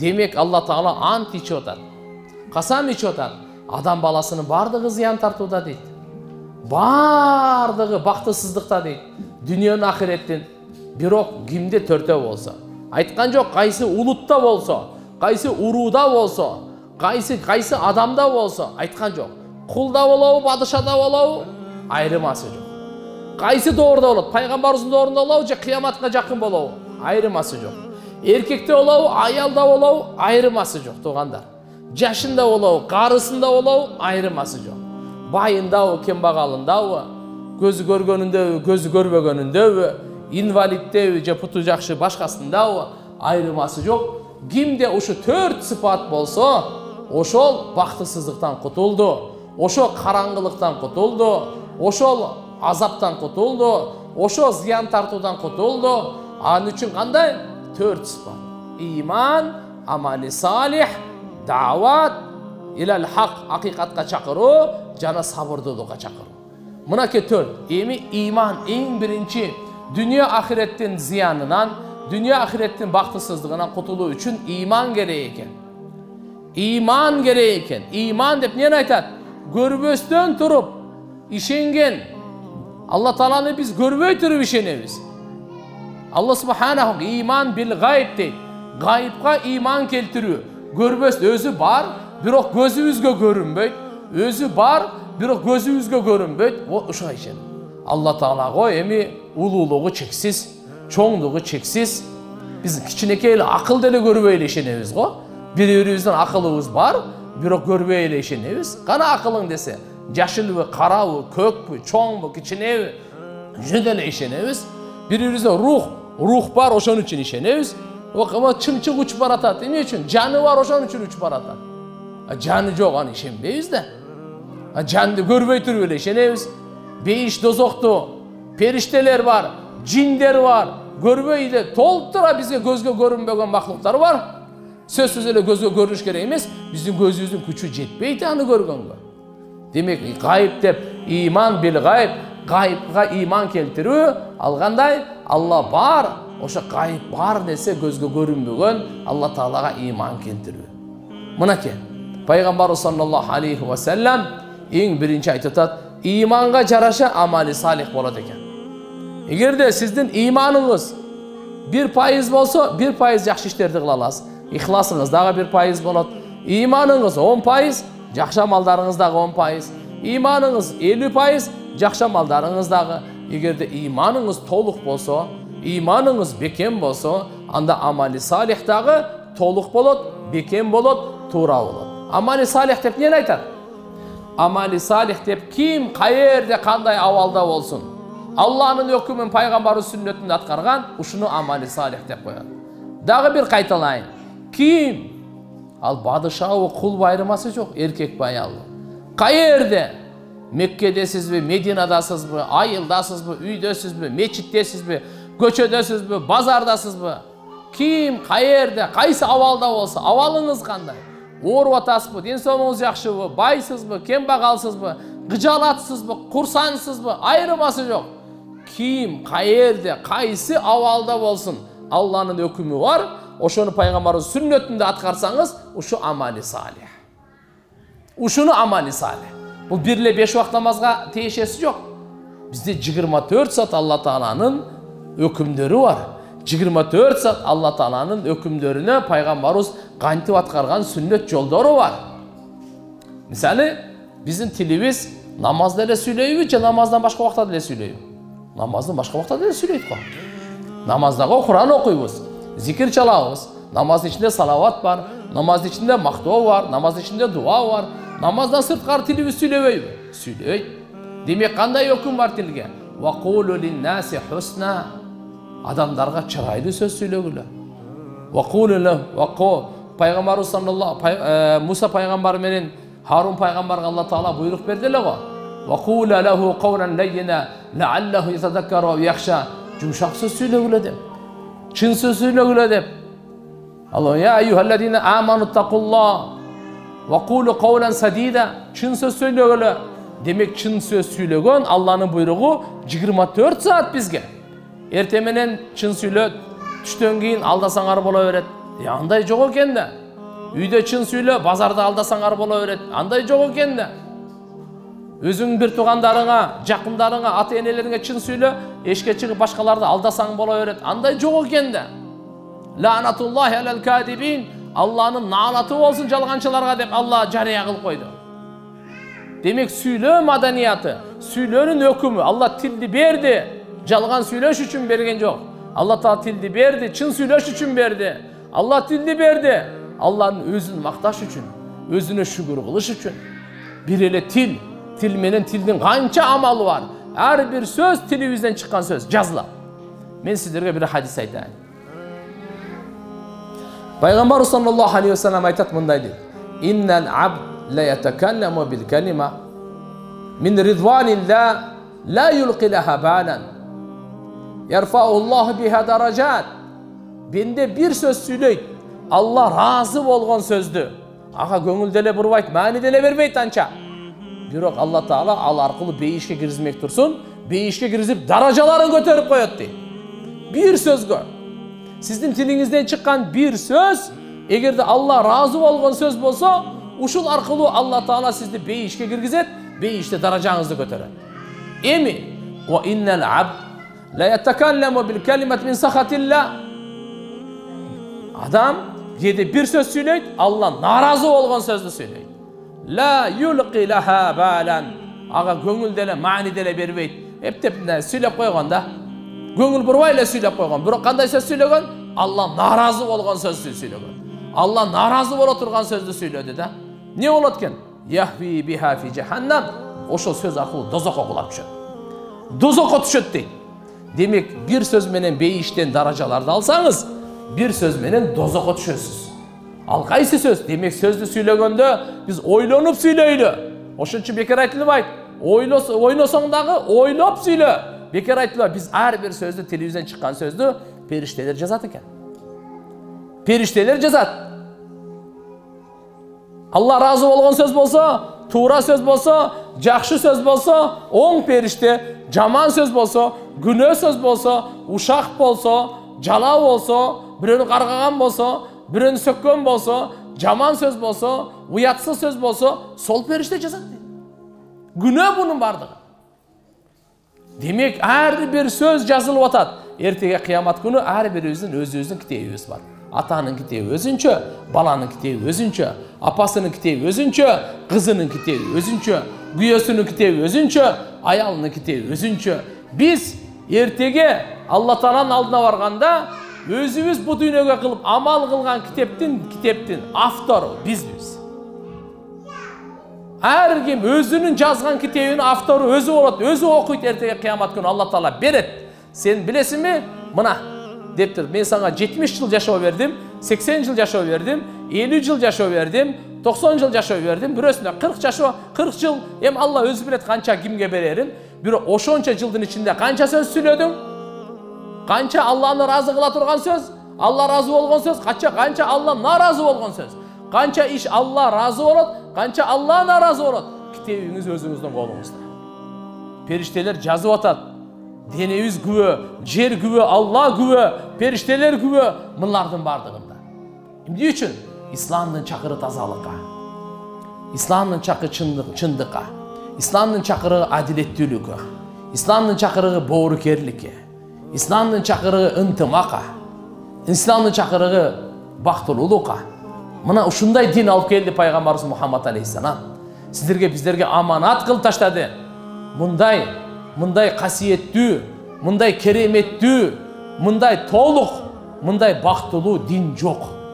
Demek Allah Taala ant içi otar, qasam içi otar. Adam balasının bardığı ziyan tartıda deydi. Bardığı baxtısızlıqda deydi. Dünyanın ahirettin birok kimde törte olsa, aytqan joq qaysı ulutta bolsa, qaysı uruda bolsa, qaysı adamda bolsa, aytqan joq. Qulda bolabu, padişada bolabu ayrıması joq. Qaysı doğruda bolat, peygamberimizin doğrunda bolabu, kıyamatqa jaqın bolabu ayrıması joq. Erkekte olavu, ayalda olavu, ayrıması yok doğanlar. Yaşında olavu, karısında olavu, ayrıması yok. Bayında o, kembağalında o, gözü görgönünde o, gözü görmegönünde o, invalitte o, ceputu jakşı başkasında o, ayrıması yok. Kimde o şu tört sıfat bolsa, o şol baktısızlıktan kutuldu, o şol karanlıktan kutuldu, o şol azaptan kutuldu, o şol ziyan tartudan kutuldu. Anın için kanday? Dört sıfat. İman, amali salih, davat, ilal hak, hakikatka çakırı, cana sabırlılığa çakırı. Buna ki dört. İman en birinci, dünya ahiretin ziyanından, dünya ahiretin baktısızlığından kutuluğu için iman gereğiyken. İman gereğiyken. İman deyip niye aytar? Görböstön durup, işengen. Allah Teala'nı biz görböy durup işenemiz. Allah Subhanahu iman bil gayb deydi. Gaybga iman keltiriyor. Görböz özü bar, birok gözümüzge görünböyd. Özü bar, birok gözümüzge görünböyd. O uşa işin. Allah Taala o ululuğu çeksiz, çoğunluğu çeksiz. Biz kiçinekeyle akıl deli görbeyle işeneviz o. Birbirimizden akılımız var, birok görbeyle işeneviz. Kana akılın dese, yaşıl ve kara ve kök ve çoğun ve kiçinevi jüdele işeneviz. Birbirimizden ruh var, oşan için işeneviz. Bak ama çımçık uç baratat. Ne için? Canı var, oşan için uç baratat. Canı yok, an işenbeyiz de. Canı görmeyi türü öyle işeneviz. Beyiş dozoktu, perişteler var, cinler var. Görmeyi de toltura bize gözge görünmeyen mahluklar var. Sözsüz öyle gözge görünüş gereğimiz. Bizim gözümüzün küçü cetbeydi anı görgün. Demek ki gayb de iman bil gayb. Gaybga iman keltiriyor. Alğanday Allah var. Oşa gayb var dese gözge görünmüğün Allah Teala'ya iman keltiriyor. Buna ki Peygamber sallallahu aleyhi ve sellem en birinci aytıtat imanga jaraşa amali salih bolat eken. Eğer de sizden imanınız 1% bolsa 1% yaxşı işlerdi kılalaz. İhlasınız dağı 1% bolat. İmanınız 10%, yaxşı amallarınız dağı 10%. İmanınız 50%, жақша малдарыңыздағы. Егерде иманыңыз толық болса, иманыңыз бекем болса, анда амали салихтағы толық болот, бекем болот, тура болот. Амали салих деп не айтар? Амали салих деп ким қайерде қандай авалда болсын, Алланың өкімін пайғамбары сүннетін атқарған, ушыны амали салих деп қояды. Дағы бір қайталайын. Ким? Ал падышауы құл байрымасы жоқ, еркек баялы. Қайерде? Mekke'desiz mi, Medina'dasız mı, ayıldasız mı, üydesiz mi, meçittesiz mi, göçödesiz mi, bazardasız mı? Kim, kayerde, kaysa avalda olsa, avalınız kanday. Orvatas mı, densoğunuz yakşı mı, baysız mı, kembakalsız mı, gıcalatsız mı, kursansız mı, ayrıması yok. Kim, kayerde, kaysi avalda olsun, Allah'ın hükmü var. O şunu Peygamber'in sünnetinde atkarsanız, o şu amali salih. O şunu amali salih. Bu 1 ile 5 vaqt namazga teşesi yok. Bizde 24 saat Allah Teala'nın hükümleri var. 24 saat Allah Teala'nın hükümlerine Peygamberimiz qantib atqarğan sünnet yoldori var. Misali bizim tilimiz namazda ele söyleyip, ya namazdan başka vaqtda ele söyleyip. Namazdan başka vaqtda ele söyleyip. Namazda Kur'an okuyuz, zikir çalabız. Namaz içinde salavat var, namaz içinde mahdu var, namaz içinde dua var. Namazdan sırt kar tilibi süleyvey. Süley. Demek kanday hüküm var tilge. وَقُولُ لِلنَّاسِ حُسْنَا adamlarga çıraylı söz söyleyler. وَقُولُ لَهُ وَقُولُ Peygamber sallallahu Musa peygamber menin Harun peygamber Allah Teala buyruk verdiler o. وَقُولَ لَهُ قَوْلًا لَيِّنَا لَعَلَّهُ يَتَذَكَّرُ وَيَخْشَى cümşak söz söyleyler de. Çın söz söyleyler de. Allah ya eyyühellezine amanuttakullah وَقُولُ قَوْلًا سَد۪يدًا çın söz söylüyorlar. Demek çın söz söylüyorlar. Allah'ın buyruğu 24 saat bizge. Ertemenen çın söylüyor. Tüştöngeyin aldasanlar bola verir. Anday çok eken de. Üyde çın söyle, bazarda aldasan arbola öğret. Anday çok eken de. Özün bir tuğandarına, yakınlarına, ata enelerine çın söyle, eşke çıkıp başkalarda aldasan bola öğret. Anday çok eken de. Lanatullahi alel kadibin. Allah'ın lanatı olsun yalgancılarına deyip Allah cariye kıl koydu. Demek söyle madaniyatı, söylenin hükümü. Allah tildi verdi. Yalgan söyleş için bergen yok. Allah ta tildi verdi, çın söyleş için verdi. Allah tildi verdi. Allah'ın özünü maktaş için, özüne şükür kılış için. Bir ele til, tilmenin tildin kança amalı var. Her bir söz televizden çıkan söz, cazla. Ben sizlere bir hadis aytayım. Peygamber sallallahu aleyhi ve sellem aytat bunday deydi. İnnel abd la yetekellemu bil kelime min ridvanillah la yulqi laha balan yerfa'ullahu biha daracat. Bende bir söz söyleyt, Allah razı olğan sözdü. Aha göngüldele burvayt, manidele vermeyt anca. Birok Allah Taala al arqılı beyişke kirizmek tursun, beyişke kirizip daracaların götürüp koyat deydi. Bir söz gör. Sizin tilinizden çıkan bir söz, eğer de Allah razı olğan söz bolsa, uşul arqılı Allah Taala sizde beyişke kirgizet, beyişte daracağınızı götürür. Emi ve innel abd la yetekellemu bil kelimet min sahatillah. Adam yedi bir söz söyleydi, Allah narazı olğan sözü söyleydi. La yulqi laha balan. Aga göngüldele manidele bermeydi. Hep söylep koyganda göngül burvayla söylep koygan. Birok kanday söz söylögön? Allah narazı olğan sözü söylögön. Allah narazı bol oturğan sözü söylödü da. Ne olotken? Yahvi biha fi cehennem. Oşol söz akılı dozoqo kulap düşöt. Dozoqo düşöt deydi. Demek bir söz menen beyişten daracalarda alsanız, bir söz menen dozoqo düşösüz. Al kaysi söz? Demek sözdü söylögöndö biz oylonup söylöylü. Oşun için bekar aytılmayt. Oynosoňdagy oylop söylö. Bekar aytılmayt. Biz her bir sözdü televizden çıkan sözdü perişteler jazat eken. Perişteler jazat. Allah razı olğan söz bolsa, tuğra söz bolsa, jakşı söz bolsa, on perişte, jaman söz bolsa, günö söz bolsa, uşak bolsa, jala bolsa, biröni qarğagan bolsa, biröni sökkön bolsa, jaman söz bolsa, uyatsız söz bolsa, sol perişte jazat deydi. Günö bunun bardyğı. Demek her bir söz jazılıp atat. Ertege kıyamat günü her birimizin özümüzdün kitebimiz var. Atanın kitebi özünçö, balanın kitebi özünçö, apasının kitebi özünçö, kızının kitebi özünçö, güyösünün kitebi özünçö, ayalının kitebi özünçö. Biz ertege Allah Taala'nın aldına varganda özümüz bu dünyöge kılıp amal kılgan kiteptin avtoru bizbiz. Her kim özünün jazgan kitebini avtoru özü olot, özü okuyt ertege kıyamat günü Allah Taala beret. Sen bilesinmi? Mına deptir. Ben sana 70 yıl yaşa verdim, 80 yıl yaşa verdim, 50 yıl yaşa verdim, 90 yıl yaşa verdim. Birösüne 40 yıl hem Allah özü bilet kança kimge bererim. Bir oşonça yıldın içinde kança söz söylödün? Kança Allah'ın razı kıla turgan söz? Allah razı olğan söz? Kança Allah narazı olğan söz? Kança iş Allah razı olot, kança Allah narazı olot? Kitebiniz özünüzden kolunuzda. Perişteler jazıp atat. Denemiz güvü, jer güvü, Allah güvü, perişteler güvü, bunlardan bardığında. Şimdi için İslam'ın çakırı tazalıqa, İslam'ın çakırı çındıqa, İslam'ın çakırı adilettülüqe, İslam'ın çakırı boğrukerlike, İslam'ın çakırı intimaqa, İslam'ın çakırı baktıluluqa. Buna şunday din alıp geldi Peygamberimiz Muhammed Aleyhisselam. Sizlerge bizlerge amanat kıl taşladı. Mınday kasiyetli, mınday keremetli, mınday toluk, mınday baktulu din yok.